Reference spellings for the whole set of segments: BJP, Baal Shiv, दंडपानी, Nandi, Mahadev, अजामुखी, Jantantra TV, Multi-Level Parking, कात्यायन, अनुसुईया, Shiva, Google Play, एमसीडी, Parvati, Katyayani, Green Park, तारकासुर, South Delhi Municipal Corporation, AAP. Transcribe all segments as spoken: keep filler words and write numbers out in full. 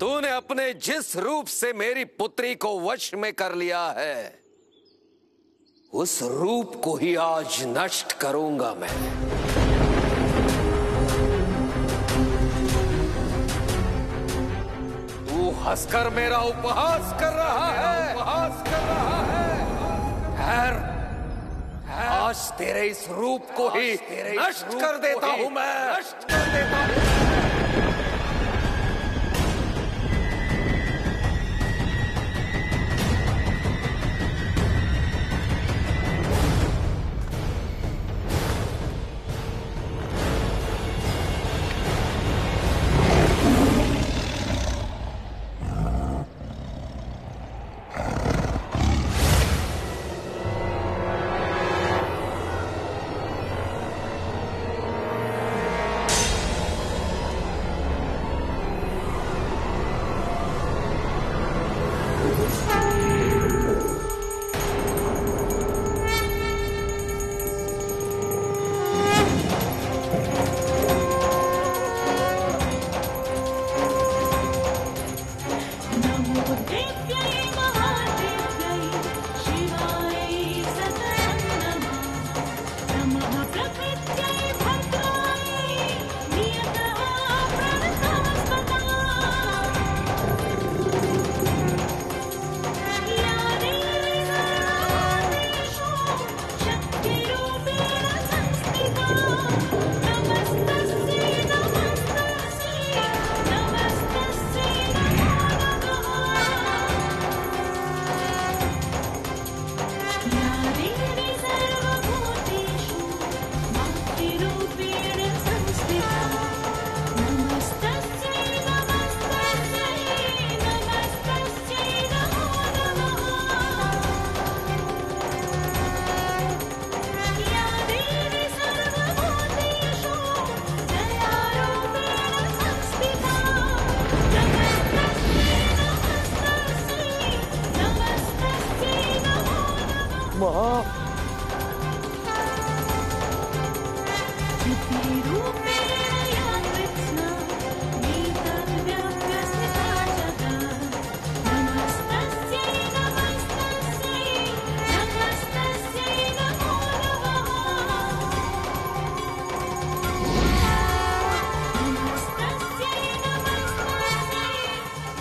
तूने अपने जिस रूप से मेरी पुत्री को वश में कर लिया है, उस रूप को ही आज नष्ट करूंगा मैं। तू हंसकर मेरा उपहास कर रहा है, उपहास कर रहा है। ठहर, आज तेरे इस रूप को ही नष्ट कर देता हूं मैं, नष्ट कर देता हूं।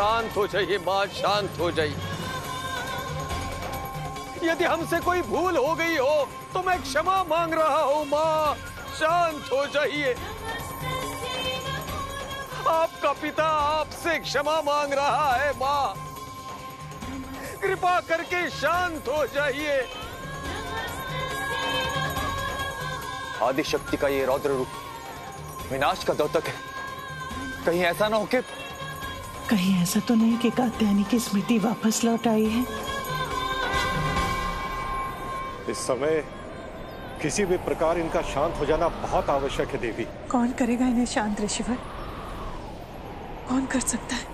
शांत हो जाइए मां, शांत हो जाइए। यदि हमसे कोई भूल हो गई हो तो मैं क्षमा मांग रहा हूं मां, शांत हो जाइए। आपका पिता आपसे क्षमा मांग रहा है मां, कृपा करके शांत हो जाइए। आदिशक्ति का ये रौद्र रूप विनाश का द्योतक है, कहीं ऐसा ना हो कि कहीं ऐसा तो नहीं कि कात्यायनी की स्मृति वापस लौट आई है। इस समय किसी भी प्रकार इनका शांत हो जाना बहुत आवश्यक है देवी। कौन करेगा इन्हें शांत ऋषिवर, कौन कर सकता है?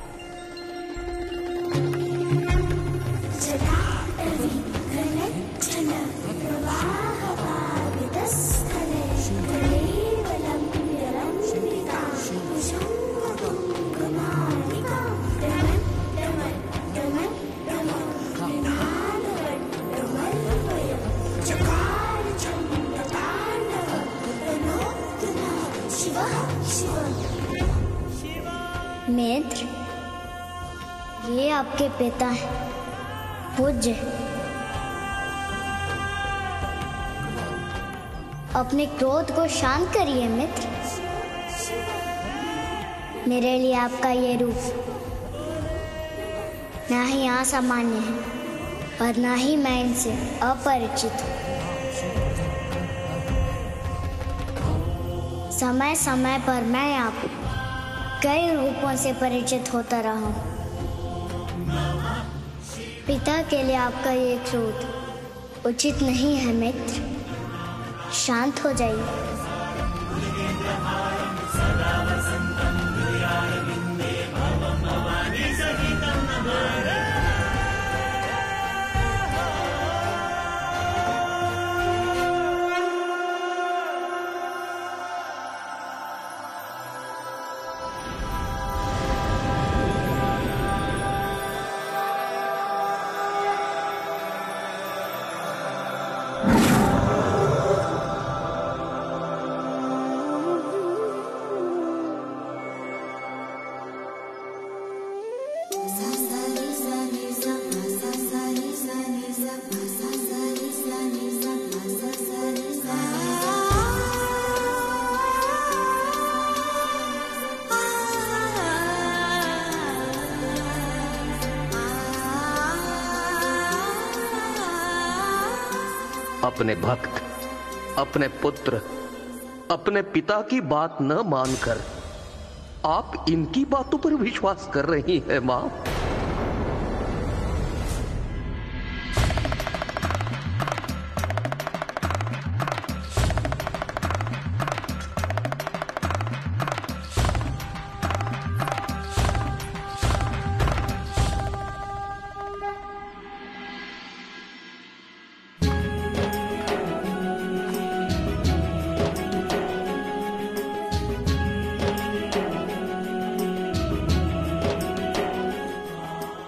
मित्र, ये आपके पिता हैं, पूज्य। अपने क्रोध को शांत करिए मित्र। मेरे लिए आपका ये रूप ना ही असामान्य है और ना ही मैं इनसे अपरिचित हूँ। समय समय पर मैं आपको कई रूपों से परिचित होता रहा हूँ। पिता के लिए आपका ये क्रोध उचित नहीं है मित्र, शांत हो जाइए। अपने भक्त, अपने पुत्र, अपने पिता की बात न मानकर आप इनकी बातों पर विश्वास कर रही हैं मां।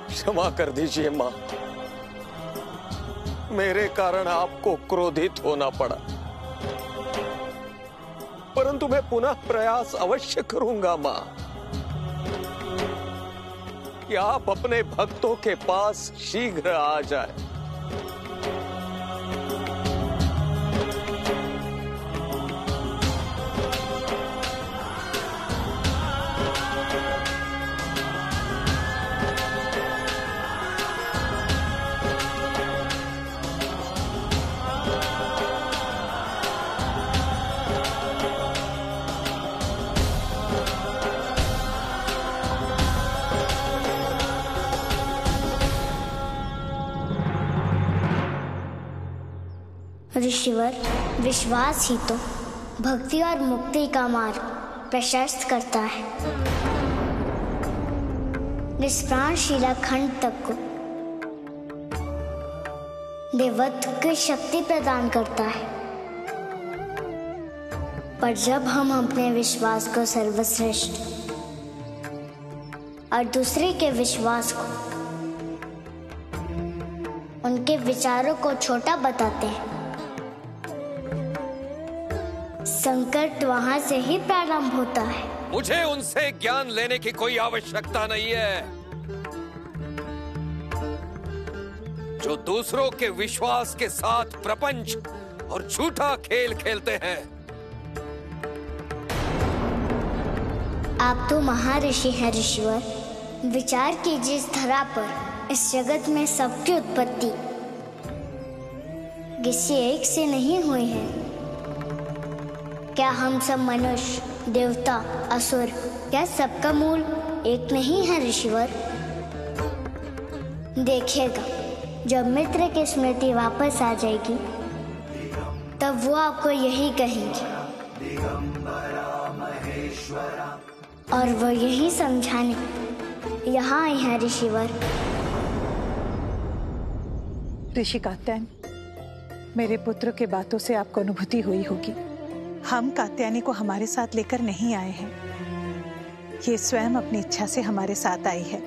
क्षमा कर दीजिए मां, मेरे कारण आपको क्रोधित होना पड़ा, परंतु मैं पुनः प्रयास अवश्य करूंगा मां कि आप अपने भक्तों के पास शीघ्र आ जाए। ऋषिवर, विश्वास ही तो भक्ति और मुक्ति का मार्ग प्रशस्त करता है। निष्प्राण शिलाखंड तक को देवत्व की शक्ति प्रदान करता है, पर जब हम अपने विश्वास को सर्वश्रेष्ठ और दूसरे के विश्वास को, उनके विचारों को छोटा बताते हैं, संकट वहाँ से ही प्रारंभ होता है। मुझे उनसे ज्ञान लेने की कोई आवश्यकता नहीं है जो दूसरों के विश्वास के साथ प्रपंच और झूठा खेल खेलते हैं। आप तो महाऋषि हैं ऋषिवर, विचार कीजिए इस धरा पर, इस जगत में सबकी उत्पत्ति किसी एक से नहीं हुई है। क्या हम सब मनुष्य, देवता, असुर, क्या सबका मूल एक नहीं है ऋषिवर? देखिएगा, जब मित्र की स्मृति वापस आ जाएगी तब वो आपको यही कहेंगे और वो यही समझाने यहाँ आए हैं ऋषिवर। ऋषि कात्यायन, मेरे पुत्र के बातों से आपको अनुभूति हुई होगी। हम कात्यायनी को हमारे साथ लेकर नहीं आए हैं, ये स्वयं अपनी इच्छा से हमारे साथ आई है,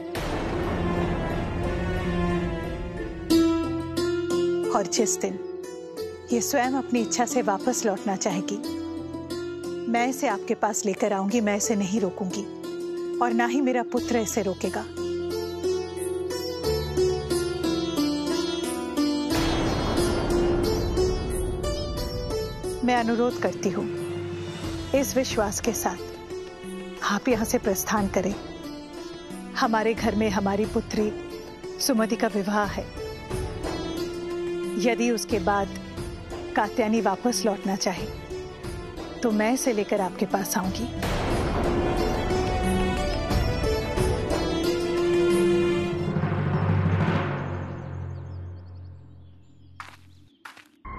और जिस दिन ये स्वयं अपनी इच्छा से वापस लौटना चाहेगी, मैं इसे आपके पास लेकर आऊंगी। मैं इसे नहीं रोकूंगी और ना ही मेरा पुत्र इसे रोकेगा। मैं अनुरोध करती हूँ, इस विश्वास के साथ आप यहाँ से प्रस्थान करें। हमारे घर में हमारी पुत्री सुमति का विवाह है। यदि उसके बाद कात्यायनी वापस लौटना चाहे तो मैं इसे लेकर आपके पास आऊंगी।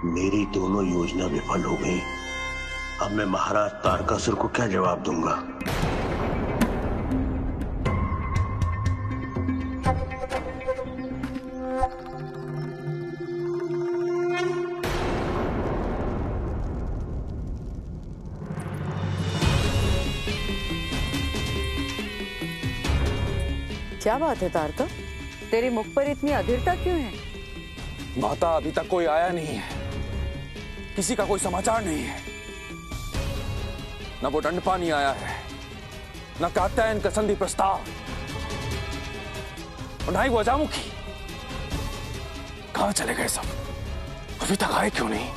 मेरी दोनों योजना विफल हो गई। अब मैं महाराज तारकासुर को क्या जवाब दूंगा? क्या बात है तारका, तेरे मुख पर इतनी अधीरता क्यों है? माता, अभी तक कोई आया नहीं है, किसी का कोई समाचार नहीं है, न वो दंडपानी आया है, न कात्यायन का संधि प्रस्ताव, और ना ही वजामुखी। कहाँ चले गए सब, अभी तक आए क्यों नहीं?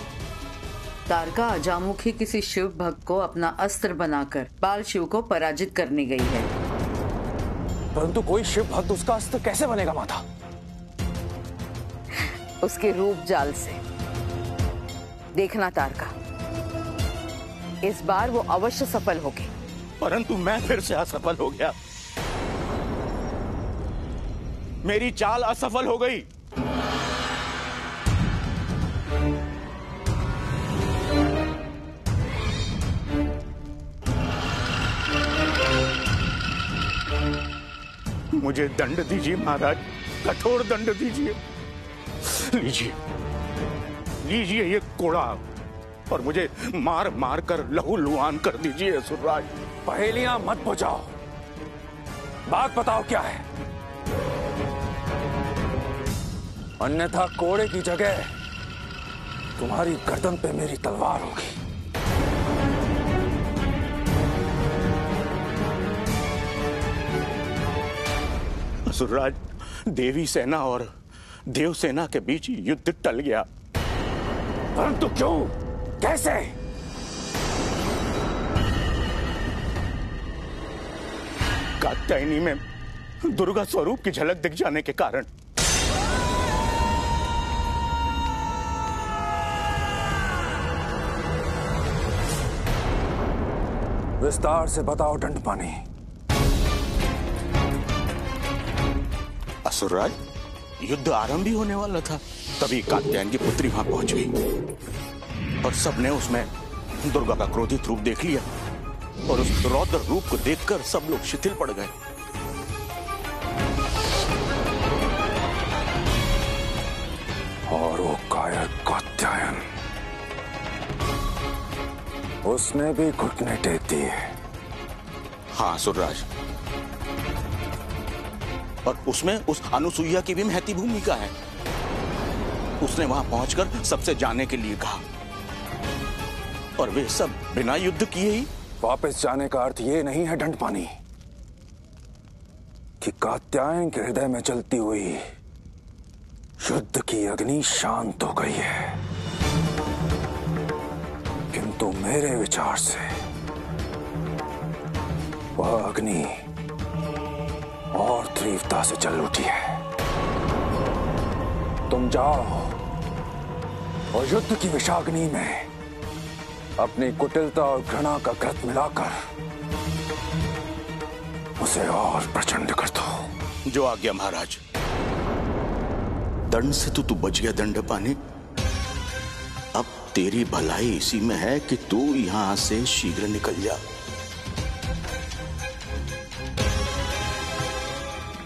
तारका अजामुखी किसी शिव भक्त को अपना अस्त्र बनाकर बाल शिव को पराजित करने गई है। परंतु कोई शिव भक्त उसका अस्त्र कैसे बनेगा माता? उसके रूप जाल से। देखना तारका, इस बार वो अवश्य सफल हो गई। परंतु मैं फिर से असफल हो गया, मेरी चाल असफल हो गई। मुझे दंड दीजिए महाराज, कठोर दंड दीजिए। लीजिए लीजिए ये कोड़ाव और मुझे मार मार कर लहू लुहान कर दीजिए असुरराज। पहेलियां मत बुझाओ, बात बताओ क्या है, अन्यथा कोड़े की जगह तुम्हारी गर्दन पे मेरी तलवार होगी। असुरराज, देवी सेना और देव सेना के बीच युद्ध टल गया। परंतु क्यों, कैसे? कात्यायनी में दुर्गा स्वरूप की झलक दिख जाने के कारण विस्तार से बताओ दंडपानी। असुरराज, युद्ध आरंभ ही होने वाला था, तभी कात्यायन की पुत्री वहां पहुंच गई और सबने उसमें दुर्गा का क्रोधित रूप देख लिया और उस रौद्र रूप को देखकर सब लोग शिथिल पड़ गए। और वो कायर कात्यायन, उसने भी घुटने टेक दिए। हाँ असुरराज, और उसमें उस अनुसुईया की भी महती भूमिका है। उसने वहां पहुंचकर सबसे जाने के लिए कहा और वे सब बिना युद्ध किए ही वापस जाने का अर्थ ये नहीं है दंडपानी कि कात्यायन के हृदय में चलती हुई युद्ध की अग्नि शांत हो गई है, किंतु मेरे विचार से वह अग्नि और तीव्रता से जल उठी है। तुम जाओ और युद्ध की विषाग्नि में अपनी कुटिलता और घृणा का घृत मिलाकर उसे और प्रचंड कर दो। जो आज्ञा महाराज। दंड से तो तू बच गया दंडपानी, अब तेरी भलाई इसी में है कि तू यहां से शीघ्र निकल जा।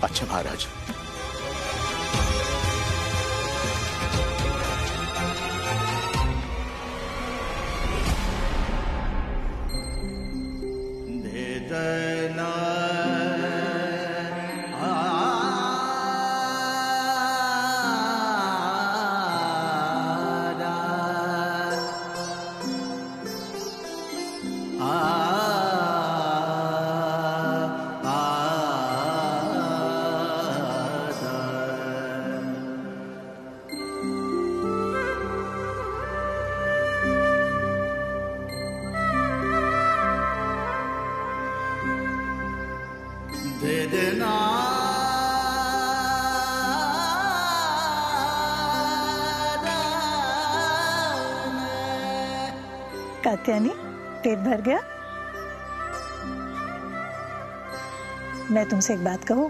अच्छा महाराज। कात्यायनी, पेट भर गया? मैं तुमसे एक बात कहूं,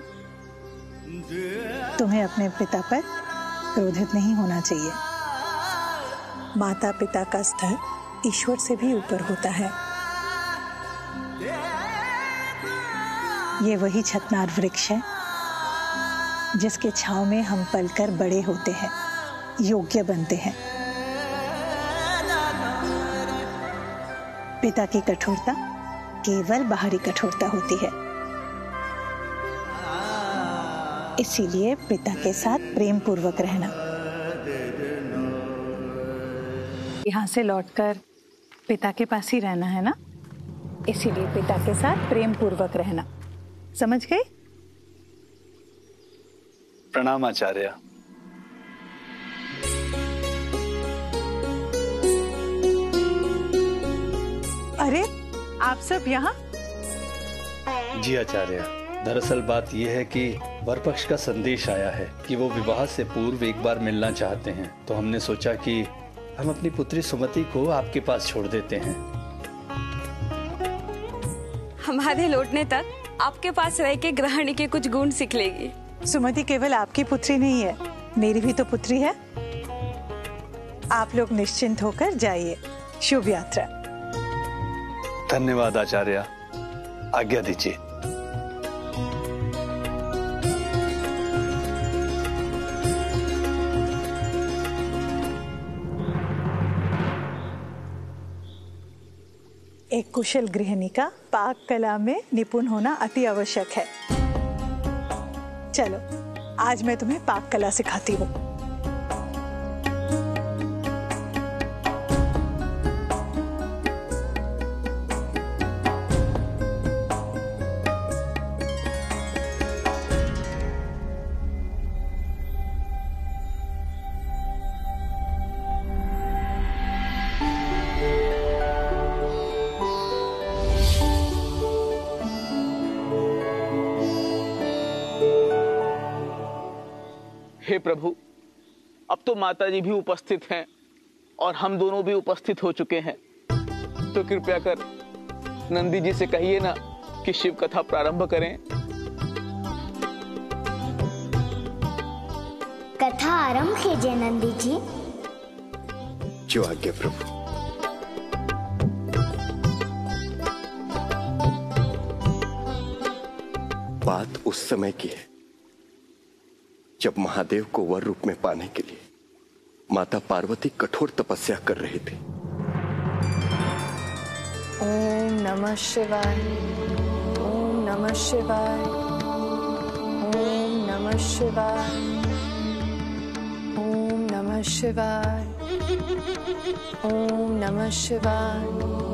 तुम्हें अपने पिता पर क्रोधित नहीं होना चाहिए। माता पिता का स्तर ईश्वर से भी ऊपर होता है। ये वही छतनार वृक्ष है जिसके छांव में हम पलकर बड़े होते हैं, योग्य बनते हैं। पिता की कठोरता केवल बाहरी कठोरता होती है, इसीलिए पिता के साथ प्रेम पूर्वक रहना। यहाँ से लौटकर पिता के पास ही रहना है ना, इसीलिए पिता के साथ प्रेम पूर्वक रहना। समझ गई? प्रणाम आचार्य। अरे आप सब यहाँ? जी आचार्य, दरअसल बात यह है कि वरपक्ष का संदेश आया है कि वो विवाह से पूर्व एक बार मिलना चाहते हैं, तो हमने सोचा कि हम अपनी पुत्री सुमति को आपके पास छोड़ देते हैं। हमारे लौटने तक आपके पास रह के गृहिणी के कुछ गुण सीख लेगी। सुमति केवल आपकी पुत्री नहीं है, मेरी भी तो पुत्री है। आप लोग निश्चिंत होकर जाइए। शुभ यात्रा। धन्यवाद आचार्य, आज्ञा दीजिए। एक कुशल गृहिणी का पाक कला में निपुण होना अति आवश्यक है। चलो, आज मैं तुम्हें पाक कला सिखाती हूँ। हे प्रभु, अब तो माताजी भी उपस्थित हैं और हम दोनों भी उपस्थित हो चुके हैं, तो कृपया कर नंदी जी से कहिए ना कि शिव कथा प्रारंभ करें। कथा आरंभ कीजिए नंदी जी। जो आज्ञा प्रभु। बात उस समय की है जब महादेव को वर रूप में पाने के लिए माता पार्वती कठोर तपस्या कर रही थी। ओम नमः शिवाय, ओम नमः शिवाय, ओम नमः शिवाय, ओम नमः शिवाय, ओम नमः शिवाय।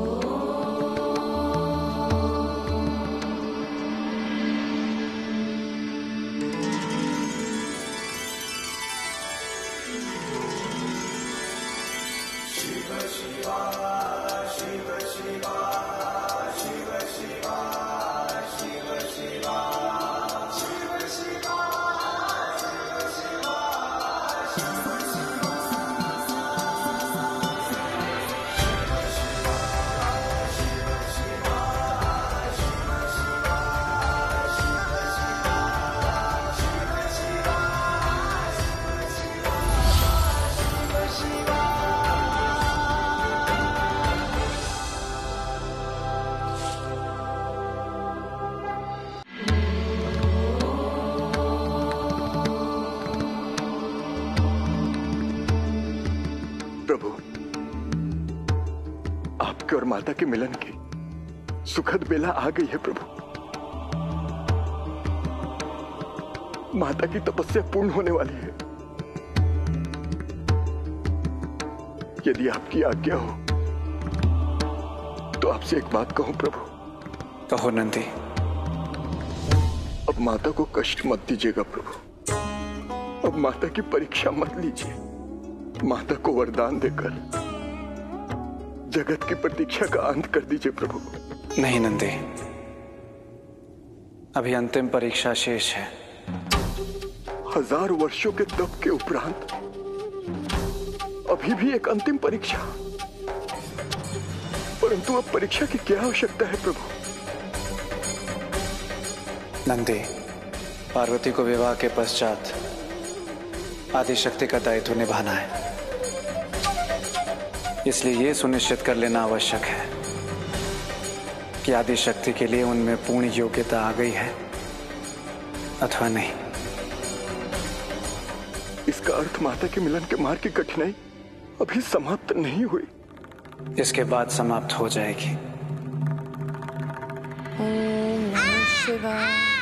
आपके और माता के मिलन की सुखद बेला आ गई है प्रभु। माता की तपस्या पूर्ण होने वाली है। यदि आपकी आज्ञा हो तो आपसे एक बात कहूं प्रभु। कहो नंदी। अब माता को कष्ट मत दीजिएगा प्रभु। अब माता की परीक्षा मत लीजिए। माता को वरदान देकर जगत की प्रतीक्षा का अंत कर दीजिए प्रभु। नहीं नंदी, अभी अंतिम परीक्षा शेष है। हजार वर्षों के तप के उपरांत अभी भी एक अंतिम परीक्षा। परंतु अब परीक्षा की क्या आवश्यकता है प्रभु? नंदी, पार्वती को विवाह के पश्चात आदिशक्ति का दायित्व निभाना है, इसलिए यह सुनिश्चित कर लेना आवश्यक है कि आदिशक्ति के लिए उनमें पूर्ण योग्यता आ गई है अथवा नहीं। इसका अर्थ माता के मिलन के मार्ग की कठिनाई अभी समाप्त नहीं हुई। इसके बाद समाप्त हो जाएगी। ओम नमः शिवाय।